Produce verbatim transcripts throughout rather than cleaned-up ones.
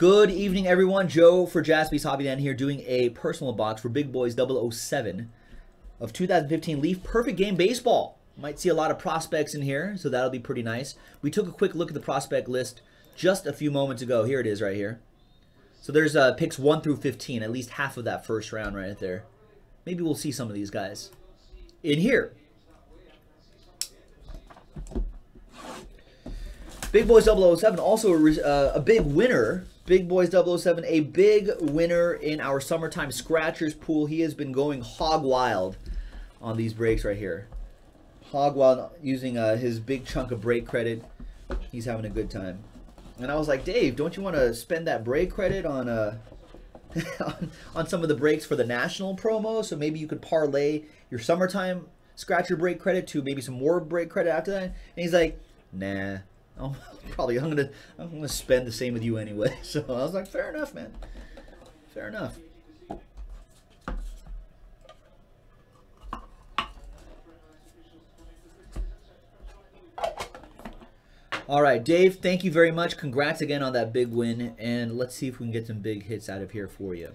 Good evening, everyone. Joe for Jaspy's Hobbyland here doing a personal box for Big Boys double oh seven of two thousand fifteen Leaf Perfect Game Baseball. Might see a lot of prospects in here, so that'll be pretty nice. We took a quick look at the prospect list just a few moments ago. Here it is right here. So there's uh, picks one through fifteen, at least half of that first round right there. Maybe we'll see some of these guys in here. Big Boys double oh seven, also a, uh, a big winner. Big Boys double oh seven, a big winner in our summertime scratchers pool. He has been going hog wild on these breaks right here. Hog wild using uh, his big chunk of break credit. He's having a good time. And I was like, Dave, don't you want to spend that break credit on, uh, on, on some of the breaks for the national promo? So maybe you could parlay your summertime scratcher break credit to maybe some more break credit after that. And he's like, nah. I'm probably I'm gonna I'm gonna spend the same with you anyway. So I was like, fair enough, man. Fair enough. All right, Dave. Thank you very much. Congrats again on that big win, and let's see if we can get some big hits out of here for you.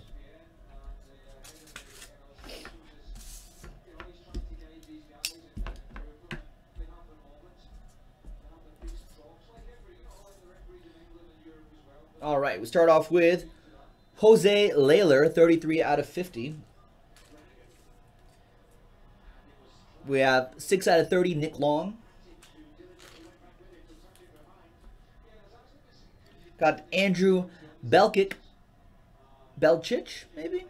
All right, we start off with Jose Lailer, thirty-three out of fifty. We have six out of thirty, Nick Long. Got Andrew Belkic, Belkic, maybe?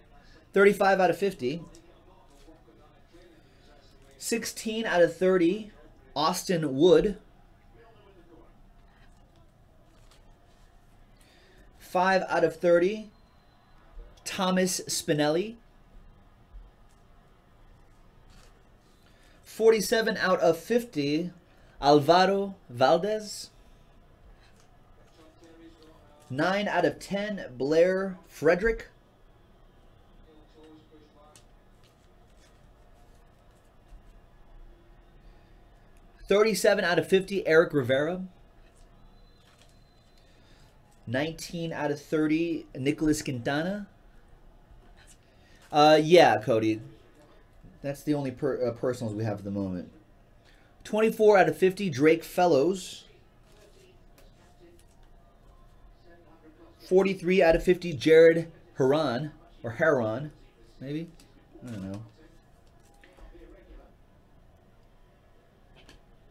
thirty-five out of fifty. sixteen out of thirty, Austin Wood. five out of thirty, Thomas Spinelli. forty-seven out of fifty, Alvaro Valdez. nine out of ten, Blair Frederick. thirty-seven out of fifty, Eric Rivera. nineteen out of thirty, Nicholas Gandana. Uh, yeah, Cody. That's the only per, uh, personals we have at the moment. twenty-four out of fifty, Drake Fellows. forty-three out of fifty, Jared Haron. Or Haron, maybe? I don't know.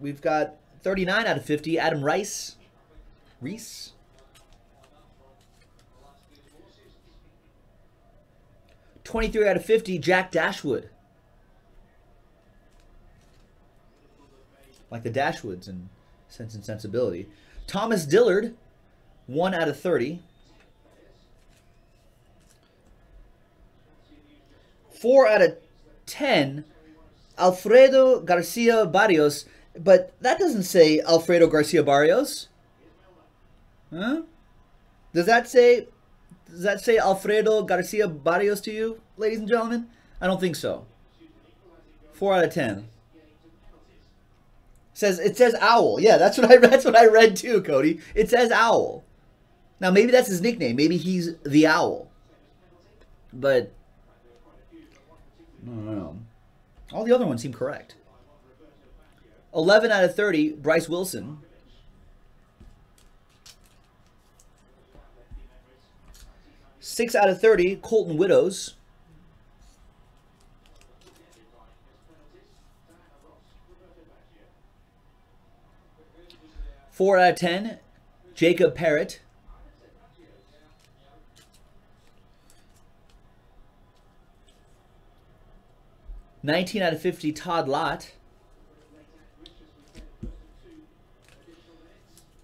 We've got thirty-nine out of fifty, Adam Rice. Reese. twenty-three out of fifty, Jack Dashwood. Like the Dashwoods in Sense and Sensibility. Thomas Dillard, one out of thirty. four out of ten, Alfredo Garcia Barrios. But that doesn't say Alfredo Garcia Barrios. Huh? Does that say... Does that say Alfredo Garcia Barrios to you, ladies and gentlemen? I don't think so. four out of ten. Says it says Owl. Yeah, that's what I that's what I read too, Cody. It says Owl. Now maybe that's his nickname. Maybe he's the Owl. But I don't know. All the other ones seem correct. eleven out of thirty, Bryce Wilson. six out of thirty, Colton Widows. four out of ten, Jacob Parrott. nineteen out of fifty, Todd Lott.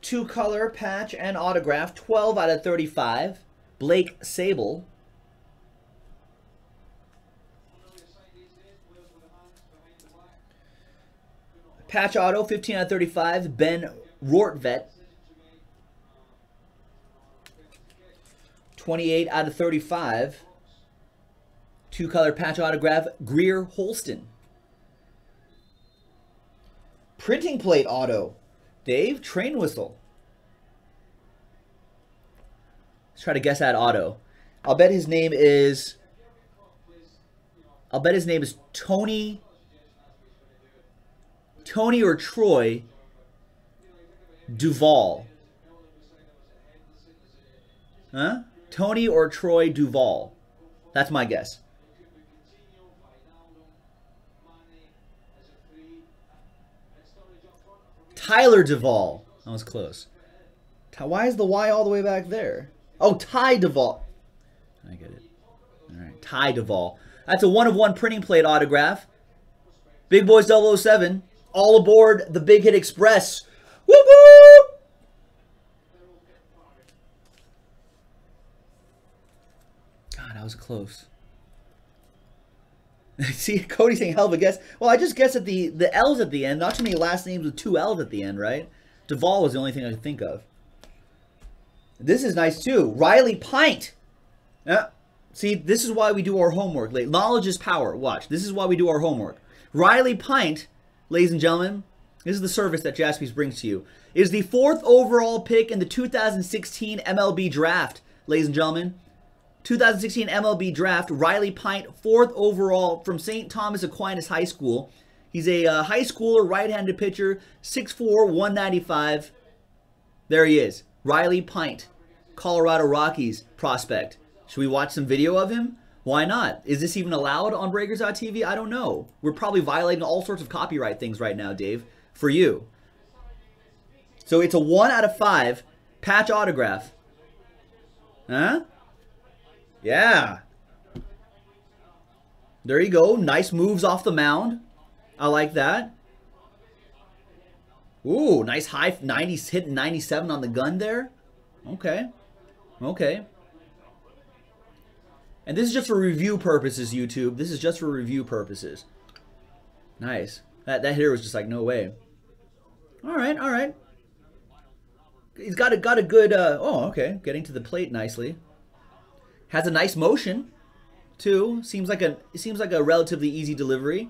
Two color, patch, and autograph, twelve out of thirty-five. Blake Sable. Patch auto, fifteen out of thirty-five, Ben Rortvet. twenty-eight out of thirty-five, two color patch autograph, Greer Holston. Printing plate auto, Dave Train Whistle. Let's try to guess that auto. I'll bet his name is... I'll bet his name is Tony... Tony or Troy Duvall. Huh? Tony or Troy Duvall. That's my guess. Tyler Duvall. That was close. Why is the Y all the way back there? Oh, Ty Duvall. I get it. All right, Ty Duvall. That's a one-of-one printing plate autograph. Big Boys double oh seven. All aboard the Big Hit Express. Woo woo! God, I was close. See, Cody's saying hell of a guess. Well, I just guessed at the, the L's at the end. Not too many last names with two L's at the end, right? Duvall was the only thing I could think of. This is nice, too. Riley Pint. Yeah. See, this is why we do our homework. Knowledge is power. Watch. This is why we do our homework. Riley Pint, ladies and gentlemen, this is the service that Jaspy's brings to you. It is the fourth overall pick in the two thousand sixteen M L B Draft, ladies and gentlemen. two thousand sixteen M L B Draft, Riley Pint, fourth overall from Saint Thomas Aquinas High School. He's a uh, high schooler, right-handed pitcher, six foot four, one ninety-five. There he is, Riley Pint, Colorado Rockies prospect. Should we watch some video of him? Why not? Is this even allowed on Breakers dot T V? I don't know. We're probably violating all sorts of copyright things right now, Dave, for you. So it's a one out of five patch autograph. Huh? Yeah. There you go. Nice moves off the mound. I like that. Ooh, nice high nineties hit, ninety-seven on the gun there. Okay. Okay. And this is just for review purposes, YouTube. This is just for review purposes. Nice. That that hitter was just like, no way. All right, all right. He's got a got a good. Uh, oh, okay. Getting to the plate nicely. Has a nice motion, too. Seems like a it seems like a relatively easy delivery.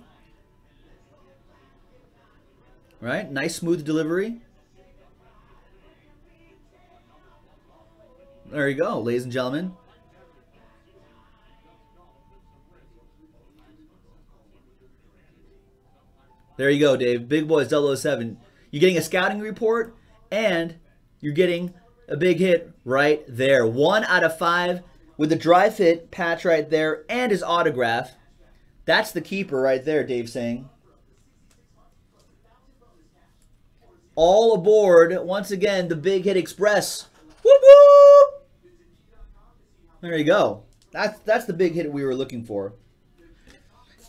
Right? Nice smooth delivery. There you go, ladies and gentlemen. There you go, Dave. Big Boys double oh seven. You're getting a scouting report, and you're getting a big hit right there. One out of five with a drive hit patch right there and his autograph. That's the keeper right there, Dave saying. All aboard, once again, the Big Hit Express. Whoop, whoop! There you go. That's, that's the big hit we were looking for.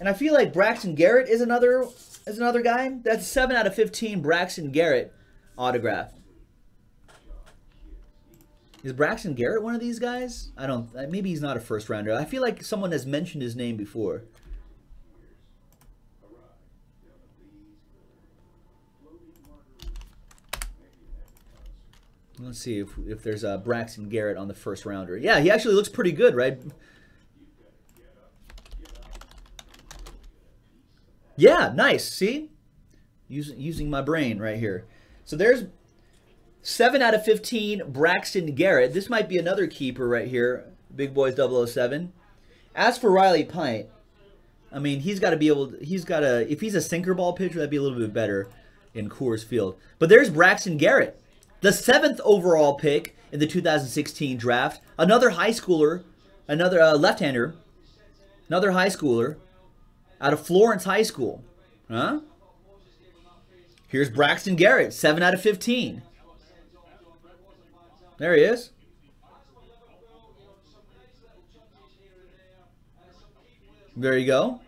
And I feel like Braxton Garrett is another... There's another guy. That's seven out of fifteen Braxton Garrett autograph. Is Braxton Garrett one of these guys? I don't... Maybe he's not a first rounder. I feel like someone has mentioned his name before. Let's see if, if there's a Braxton Garrett on the first rounder. Yeah, he actually looks pretty good, right? Yeah, nice. See? Using, using my brain right here. So there's seven out of fifteen Braxton Garrett. This might be another keeper right here, Big Boys double oh seven. As for Riley Pint, I mean, he's got to be able to, he's got to, if he's a sinker ball pitcher, that'd be a little bit better in Coors Field. But there's Braxton Garrett, the seventh overall pick in the two thousand sixteen draft. Another high schooler, another uh, left-hander, another high schooler. Out of Florence High School. Huh? Here's Braxton Garrett, seven out of fifteen. There he is. There you go.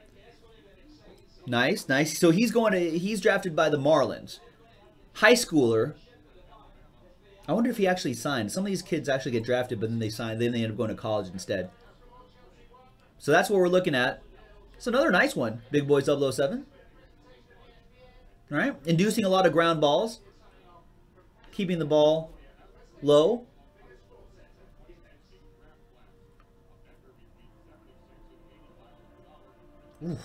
Nice, nice. So he's going to, he's drafted by the Marlins. High schooler. I wonder if he actually signed. Some of these kids actually get drafted, but then they sign, then they end up going to college instead. So that's what we're looking at. It's another nice one, Big Boys double oh seven. All right, inducing a lot of ground balls, keeping the ball low. Ooh,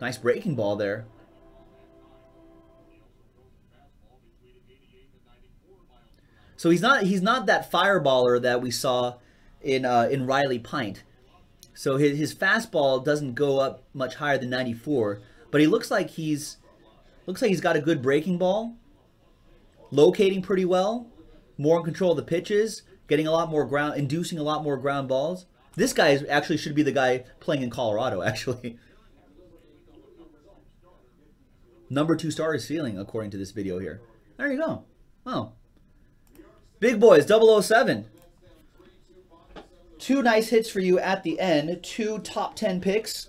nice breaking ball there. So he's not he's not that fireballer that we saw in uh, in Riley Pint. So his, his fastball doesn't go up much higher than ninety-four, but he looks like he's looks like he's got a good breaking ball, locating pretty well, more in control of the pitches, getting a lot more ground, inducing a lot more ground balls. This guy is, actually should be the guy playing in Colorado, actually. Number two star is feeling, according to this video here. There you go. Wow. Big Boys double oh seven. Two nice hits for you at the end. Two top ten picks.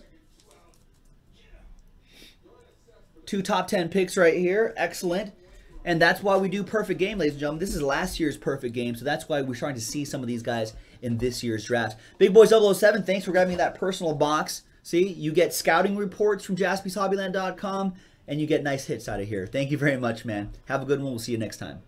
Two top ten picks right here. Excellent. And that's why we do Perfect Game, ladies and gentlemen. This is last year's Perfect Game, so that's why we're trying to see some of these guys in this year's draft. Big Boys double oh seven, thanks for grabbing that personal box. See, you get scouting reports from Jaspy's Hobbyland dot com, and you get nice hits out of here. Thank you very much, man. Have a good one. We'll see you next time.